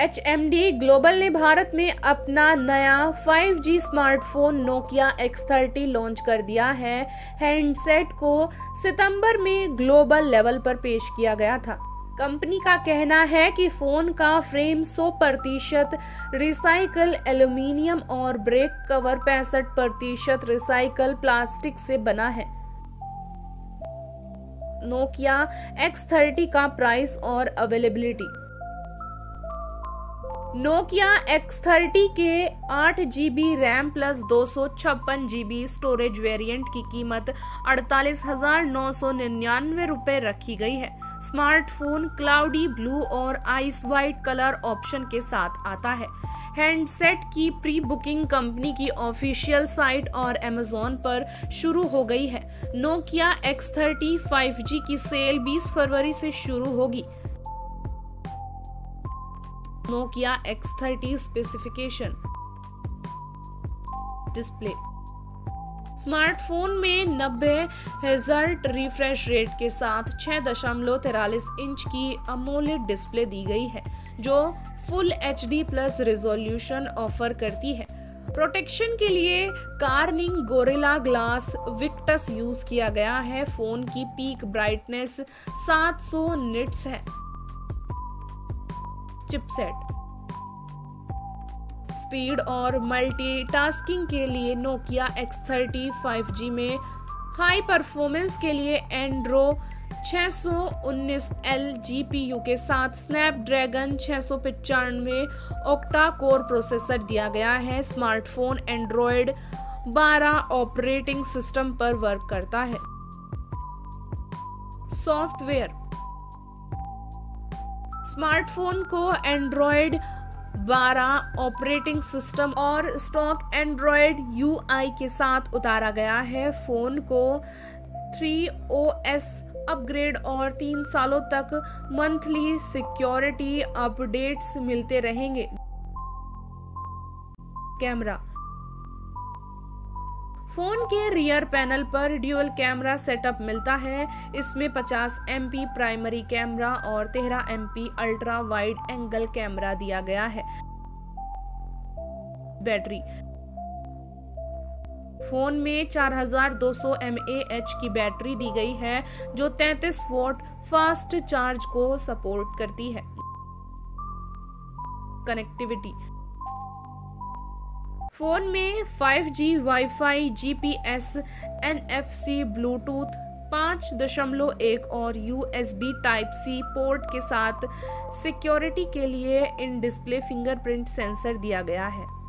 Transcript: HMD global ने भारत में अपना नया 5G smartphone Nokia X30 launch कर दिया है। हैंडसेट को सितंबर में ग्लोबल लेवल पर पेश किया गया था। कंपनी का कहना है कि फ़ोन का फ्रेम 100% रिसाइकल एल्यूमिनियम और ब्रेक कवर 65% रिसाइकल प्लास्टिक से बना है। Nokia X30 का प्राइस और अवेलेबिलिटी। Nokia X30 के 8 GB RAM plus 256 GB storage variant की कीमत 48,999 रुपये रखी गई है। स्मार्टफोन क्लाउडी ब्लू और आइस वाइट कलर ऑप्शन के साथ आता है। हैंडसेट की प्री बुकिंग कंपनी की ऑफिशियल साइट और अमेज़न पर शुरू हो गई है। Nokia X30 5G की सेल 20 फरवरी से शुरू होगी। Nokia X30 specification. Display. Smartphone में 90 Hz रिफ्रेश रेट के साथ 6.43 इंच की AMOLED डिस्प्ले दी गई है, जो full HD plus resolution offer करती है। प्रोटेक्शन के लिए Corning Gorilla Glass Victus use किया गया है। फोन की पीक ब्राइटनेस 700 निट्स है। चिपसेट। स्पीड और मल्टीटास्किंग के लिए Nokia X30 5G में हाई परफॉर्मेंस के लिए Adreno 619L GPU के साथ Snapdragon 695 ऑक्टा कोर प्रोसेसर दिया गया है। स्मार्टफोन Android 12 ऑपरेटिंग सिस्टम पर वर्क करता है। सॉफ्टवेयर। स्मार्टफोन को Android 12 ऑपरेटिंग सिस्टम और स्टॉक एंड्रॉयड UI के साथ उतारा गया है। फोन को 3OS अपग्रेड और 3 सालों तक मंथली सिक्योरिटी अपडेट्स मिलते रहेंगे। कैमरा। फोन के रियर पैनल पर ड्यूअल कैमरा सेटअप मिलता है। इसमें 50 MP प्राइमरी कैमरा और 13 MP ultra wide angle camera दिया गया है। बैटरी। फोन में 4200 mAh की बैटरी दी गई है, जो 33 वॉट फास्ट चार्ज को सपोर्ट करती है। कनेक्टिविटी। फोन में 5G wifi GPS NFC Bluetooth 5.1 और USB Type-C पोर्ट के साथ सिक्योरिटी के लिए इन डिस्प्ले फिंगरप्रिंट सेंसर दिया गया है।